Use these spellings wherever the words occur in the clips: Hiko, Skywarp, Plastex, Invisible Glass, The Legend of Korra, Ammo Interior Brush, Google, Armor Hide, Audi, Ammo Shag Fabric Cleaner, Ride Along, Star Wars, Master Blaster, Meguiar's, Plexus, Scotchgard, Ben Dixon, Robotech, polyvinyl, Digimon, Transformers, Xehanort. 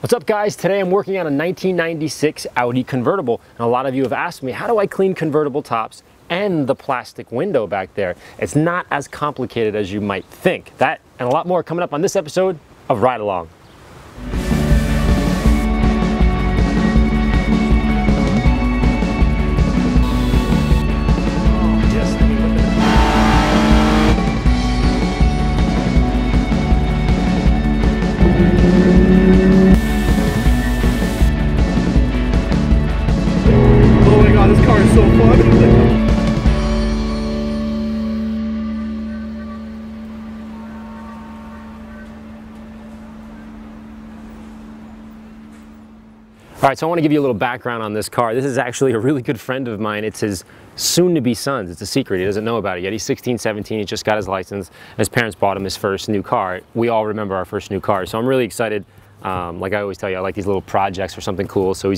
What's up guys? Today I'm working on a 1996 Audi convertible, and a lot of you have asked me, how do I clean convertible tops and the plastic window back there? It's not as complicated as you might think. That and a lot more coming up on this episode of Ride Along. All right, so I want to give you a little background on this car. This is actually a really good friend of mine. It's his soon-to-be son's. It's a secret. He doesn't know about it yet. He's 16, 17. He just got his license. His parents bought him his first new car. We all remember our first new car, so I'm really excited. Like I always tell you, I like these little projects or something cool. So we're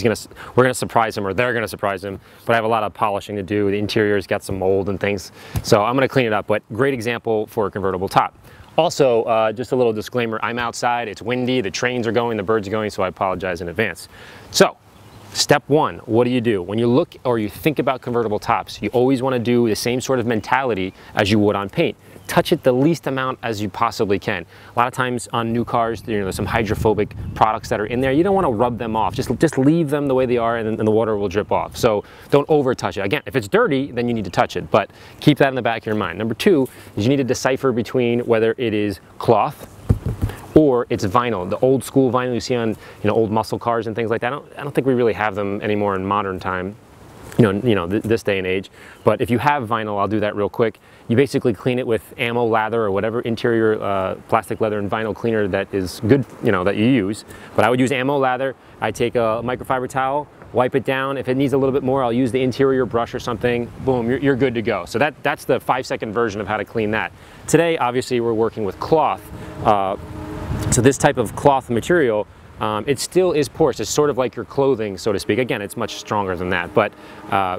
gonna surprise him, or they're gonna surprise him. But I have a lot of polishing to do. The interior's got some mold and things, so I'm gonna clean it up. But great example for a convertible top. Also, just a little disclaimer, I'm outside, it's windy, the trains are going, the birds are going, so I apologize in advance. So, step one, what do? When you look or you think about convertible tops, you always want to do the same sort of mentality as you would on paint. Touch it the least amount as you possibly can. A lot of times on new cars, there's some hydrophobic products that are in there. You don't want to rub them off. Just leave them the way they are, and the water will drip off. So don't over touch it. Again, if it's dirty, then you need to touch it, but keep that in the back of your mind. Number two is you need to decipher between whether it is cloth or it's vinyl. The old school vinyl you see on old muscle cars and things like that. I don't think we really have them anymore in modern time. This day and age. But if you have vinyl, I'll do that real quick. You basically clean it with ammo lather or whatever interior plastic leather and vinyl cleaner that is good, that you use. But I would use ammo lather. I take a microfiber towel, wipe it down. If it needs a little bit more, I'll use the interior brush or something. Boom, you're good to go. So that's the 5-second version of how to clean that. Today, obviously, we're working with cloth. So this type of cloth material, it still is porous. It's sort of like your clothing, so to speak. Again, it's much stronger than that. But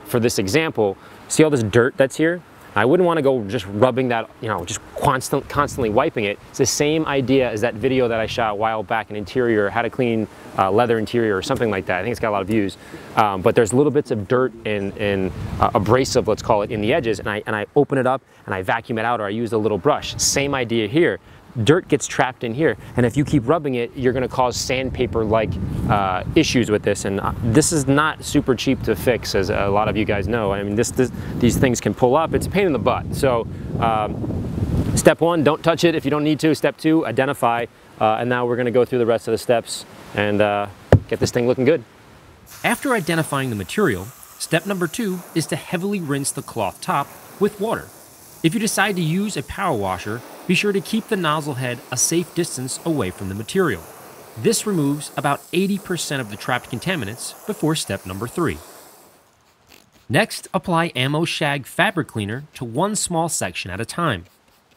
for this example, see all this dirt that's here? I wouldn't want to go just rubbing that, just constantly wiping it. It's the same idea as that video that I shot a while back in interior, how to clean leather interior or something like that. I think it's got a lot of views. But there's little bits of dirt and abrasive, let's call it, in the edges. And I open it up and I vacuum it out, or I use a little brush. Same idea here. Dirt gets trapped in here, and if you keep rubbing it, you're going to cause sandpaper-like issues with this, and this is not super cheap to fix, as a lot of you guys know. I mean, these things can pull up. It's a pain in the butt. So step one, don't touch it if you don't need to. Step two, identify, and now we're going to go through the rest of the steps and get this thing looking good. After identifying the material, step number two is to heavily rinse the cloth top with water. If you decide to use a power washer, be sure to keep the nozzle head a safe distance away from the material. This removes about 80% of the trapped contaminants before step number three. Next, apply Ammo Shag Fabric Cleaner to one small section at a time.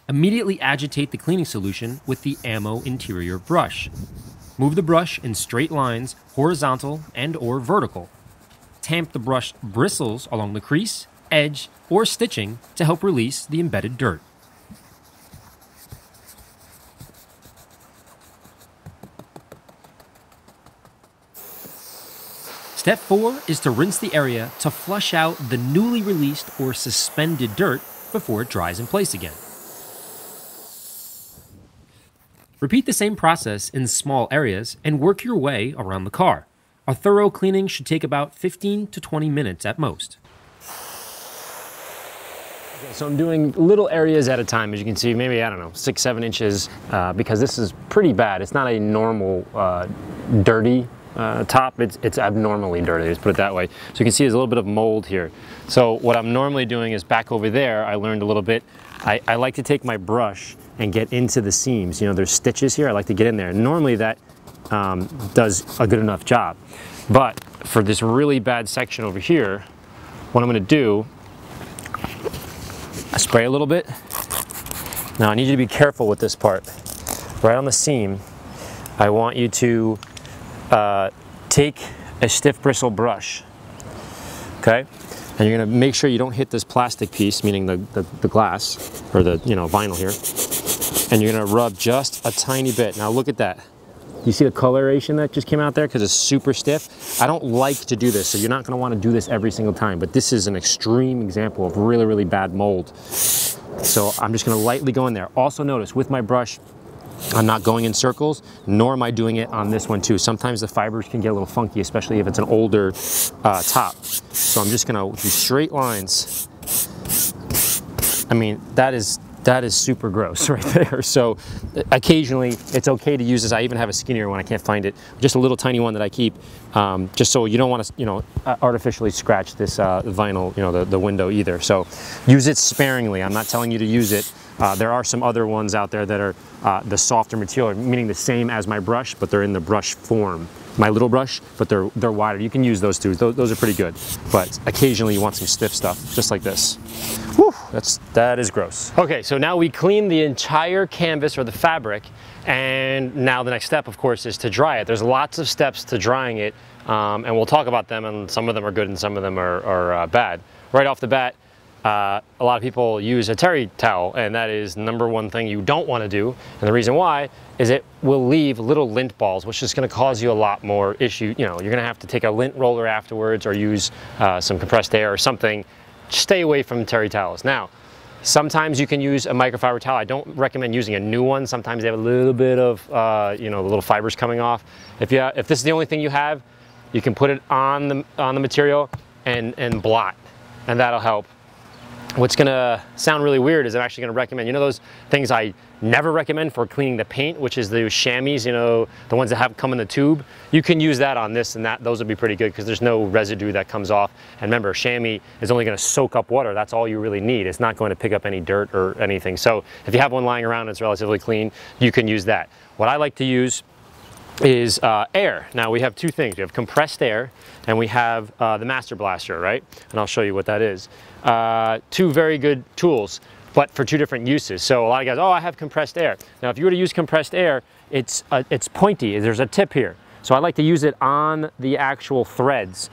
Immediately agitate the cleaning solution with the Ammo Interior Brush. Move the brush in straight lines, horizontal and/or vertical. Tamp the brush bristles along the crease, edge, or stitching to help release the embedded dirt. Step four is to rinse the area to flush out the newly released or suspended dirt before it dries in place again. Repeat the same process in small areas and work your way around the car. A thorough cleaning should take about 15 to 20 minutes at most. So I'm doing little areas at a time, as you can see, maybe, I don't know, 6, 7 inches, because this is pretty bad. It's not a normal dirty top. It's abnormally dirty, let's put it that way. So you can see there's a little bit of mold here. So what I'm normally doing is back over there, I learned a little bit. I like to take my brush and get into the seams. There's stitches here, I like to get in there. Normally that does a good enough job. But for this really bad section over here, what I'm gonna do, I spray a little bit. Now I need you to be careful with this part. Right on the seam, I want you to take a stiff bristle brush, okay? And you're gonna make sure you don't hit this plastic piece, meaning the glass, or the vinyl here. And you're gonna rub just a tiny bit. Now look at that. You see the coloration that just came out there because it's super stiff. I don't like to do this, so you're not going to want to do this every single time, but this is an extreme example of really, really bad mold. So I'm just going to lightly go in there. Also notice with my brush, I'm not going in circles, nor am I doing it on this one too. Sometimes the fibers can get a little funky, especially if it's an older top. So I'm just going to do straight lines. I mean, that is super gross right there. So occasionally it's okay to use this. I even have a skinnier one, I can't find it. Just a little tiny one that I keep, just so you don't want to, you know, artificially scratch this vinyl, you know, the window either. So use it sparingly. I'm not telling you to use it. There are some other ones out there that are the softer material, meaning the same as my brush, but they're in the brush form. My little brush, but they're wider. You can use those too. Those are pretty good. But occasionally you want some stiff stuff, just like this. Whew, that is gross. Okay, so now we clean the entire canvas or the fabric, and now the next step, of course, is to dry it. There's lots of steps to drying it, and we'll talk about them, and some of them are good and some of them are bad. Right off the bat, a lot of people use a terry towel, and that is number one thing you don't want to do. And the reason why is it will leave little lint balls, which is going to cause you a lot more issue. You know, you're going to have to take a lint roller afterwards or use some compressed air or something. Stay away from terry towels. Now, sometimes you can use a microfiber towel. I don't recommend using a new one. Sometimes they have a little bit of, you know, the little fibers coming off. If this is the only thing you have, you can put it on the material and blot, and that'll help. What's gonna sound really weird is I'm actually gonna recommend, you know, those things I never recommend for cleaning the paint, which is the chamois, you know, the ones that have come in the tube. You can use that on this, and that those would be pretty good because there's no residue that comes off. And remember, chamois is only gonna soak up water. That's all you really need. It's not going to pick up any dirt or anything. So if you have one lying around and it's relatively clean, you can use that. What I like to use is air. Now we have two things. We have compressed air and we have the Master Blaster, right? And I'll show you what that is. Two very good tools, but for two different uses. So a lot of guys, oh, I have compressed air. Now if you were to use compressed air, it's pointy, there's a tip here. So I like to use it on the actual threads,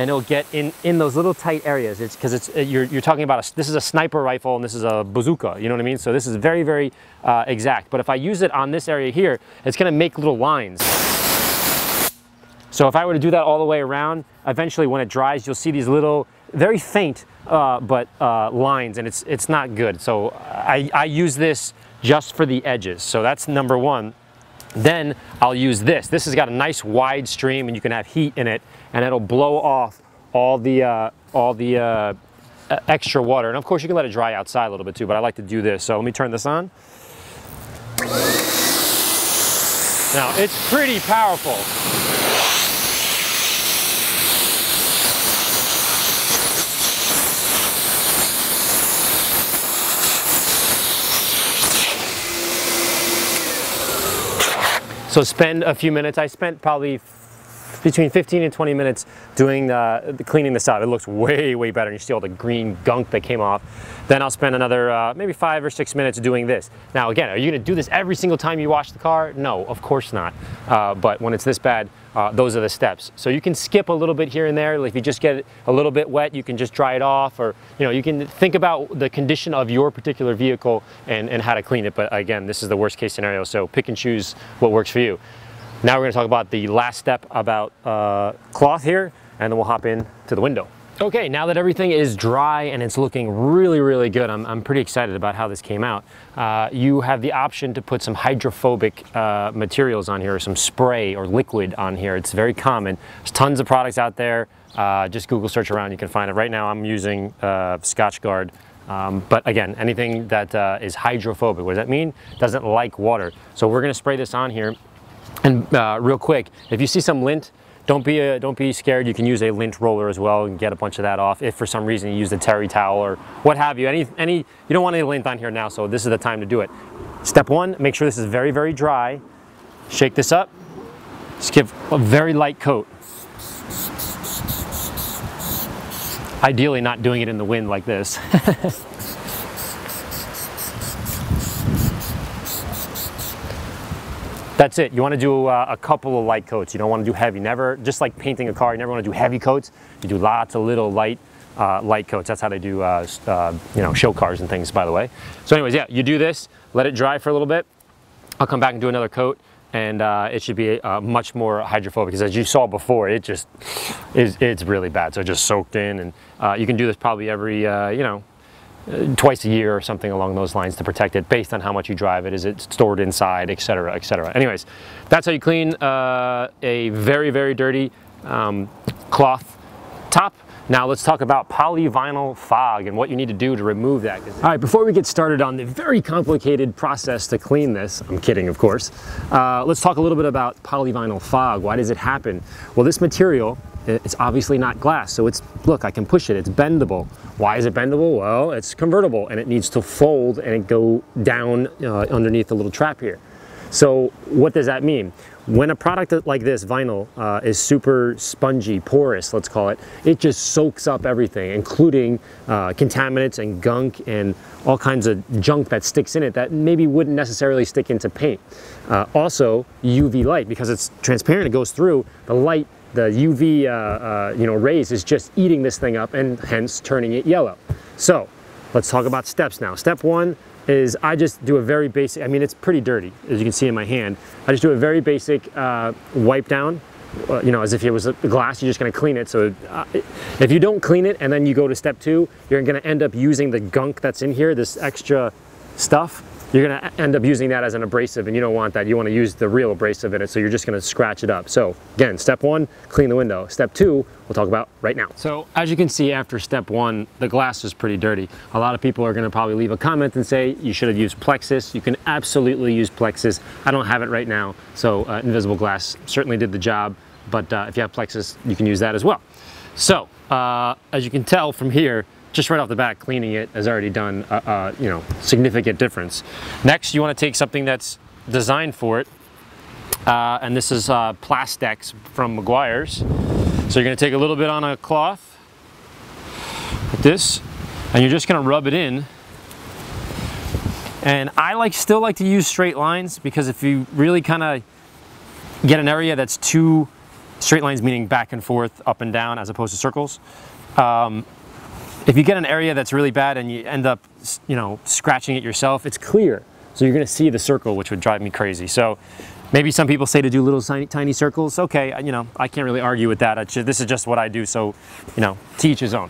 and it'll get in those little tight areas. It's because you're talking about, this is a sniper rifle and this is a bazooka, you know what I mean? So this is very, very exact. But if I use it on this area here, it's gonna make little lines. So if I were to do that all the way around, eventually when it dries, you'll see these little, very faint, but lines, and it's not good. So I use this just for the edges. So that's number one. Then I'll use this. This has got a nice wide stream, and you can have heat in it, and it'll blow off all the extra water. And of course you can let it dry outside a little bit too, but I like to do this. So let me turn this on. Now it's pretty powerful. So spend a few minutes. I spent probably between 15 and 20 minutes doing cleaning this out. It looks way, way better. And you see all the green gunk that came off. Then I'll spend another maybe 5 or 6 minutes doing this. Now again, are you gonna do this every single time you wash the car? No, of course not. But when it's this bad, those are the steps. So you can skip a little bit here and there. Like if you just get a little bit wet, you can just dry it off, or you know, you can think about the condition of your particular vehicle and how to clean it. But again, this is the worst case scenario. So pick and choose what works for you. Now we're going to talk about the last step about cloth here, and then we'll hop in to the window. Okay, now that everything is dry and it's looking really, really good, I'm pretty excited about how this came out. You have the option to put some hydrophobic materials on here, or some spray or liquid on here. It's very common. There's tons of products out there. Just Google search around, you can find it. Right now I'm using Scotchgard. But again, anything that is hydrophobic, what does that mean? Doesn't like water. So we're going to spray this on here. And real quick, if you see some lint, don't be scared. You can use a lint roller as well and get a bunch of that off. If for some reason you use the terry towel or what have you, you don't want any lint on here now, so this is the time to do it. Step one, make sure this is very, very dry. Shake this up. Just give a very light coat. Ideally not doing it in the wind like this. That's it. You want to do a couple of light coats. You don't want to do heavy. Never, just like painting a car, you never want to do heavy coats. You do lots of little light coats. That's how they do, you know, show cars and things, by the way. So anyways, yeah, you do this, let it dry for a little bit. I'll come back and do another coat, and it should be much more hydrophobic, because as you saw before, it just is, it's really bad. So it just soaked in, and you can do this probably every, you know, twice a year or something along those lines to protect it, based on how much you drive it, is it stored inside, etc., etc. Anyways, that's how you clean a very, very dirty cloth top. Now let's talk about polyvinyl fog and what you need to do to remove that. All right, before we get started on the very complicated process to clean this, I'm kidding, of course, let's talk a little bit about polyvinyl fog. Why does it happen? Well, this material, it's obviously not glass, so it's, look, I can push it, it's bendable. Why is it bendable? Well, it's convertible, and it needs to fold and it go down underneath the little trap here. So what does that mean? When a product like this, vinyl, is super spongy, porous, let's call it, it just soaks up everything, including contaminants and gunk and all kinds of junk that sticks in it that maybe wouldn't necessarily stick into paint. Also, UV light, because it's transparent, it goes through, the light, the UV you know, rays is just eating this thing up and hence turning it yellow. So let's talk about steps now. Step one is I just do a very basic, I mean, it's pretty dirty, as you can see in my hand. I just do a very basic wipe down, you know, as if it was a glass, you're just gonna clean it. So if you don't clean it and then you go to step two, you're gonna end up using the gunk that's in here, this extra stuff. You're gonna end up using that as an abrasive, and you don't want that. You wanna use the real abrasive in it, so you're just gonna scratch it up. So again, step one, clean the window. Step two, we'll talk about right now. So as you can see after step one, the glass is pretty dirty. A lot of people are gonna probably leave a comment and say, you should have used Plexus. You can absolutely use Plexus. I don't have it right now, so Invisible Glass certainly did the job, but if you have Plexus, you can use that as well. So as you can tell from here, just right off the bat, cleaning it has already done a you know, significant difference. Next, you want to take something that's designed for it, and this is Plastex from Meguiar's. So you're going to take a little bit on a cloth like this, and you're just going to rub it in. And I still like to use straight lines, because if you really kind of get an area that's too straight lines, meaning back and forth, up and down, as opposed to circles. If you get an area that's really bad and you end up, you know, scratching it yourself, it's clear. So you're gonna see the circle, which would drive me crazy. So maybe some people say to do little tiny circles. Okay, you know, I can't really argue with that. This is just what I do, so, you know, to each his own.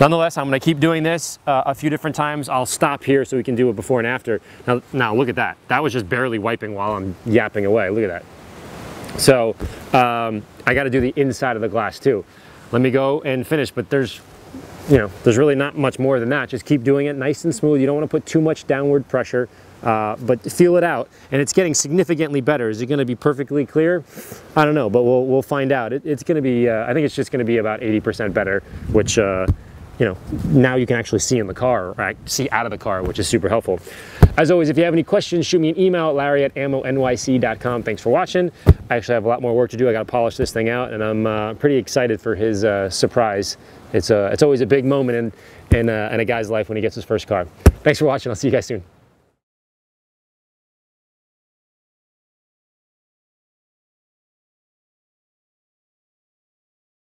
Nonetheless, I'm gonna keep doing this a few different times. I'll stop here so we can do it before and after. Now look at that. That was just barely wiping while I'm yapping away. Look at that. So I gotta do the inside of the glass too. Let me go and finish, but there's, you know, there's really not much more than that. Just keep doing it nice and smooth. You don't want to put too much downward pressure, but feel it out. And it's getting significantly better. Is it going to be perfectly clear? I don't know, but we'll find out. It's going to be, I think it's just going to be about 80% better, which, you know, now you can actually see in the car, right? See out of the car, which is super helpful. As always, if you have any questions, shoot me an email at larry@ammonyc.com. Thanks for watching. I actually have a lot more work to do. I got to polish this thing out, and I'm pretty excited for his surprise. It's always a big moment in a guy's life when he gets his first car. Thanks for watching. I'll see you guys soon.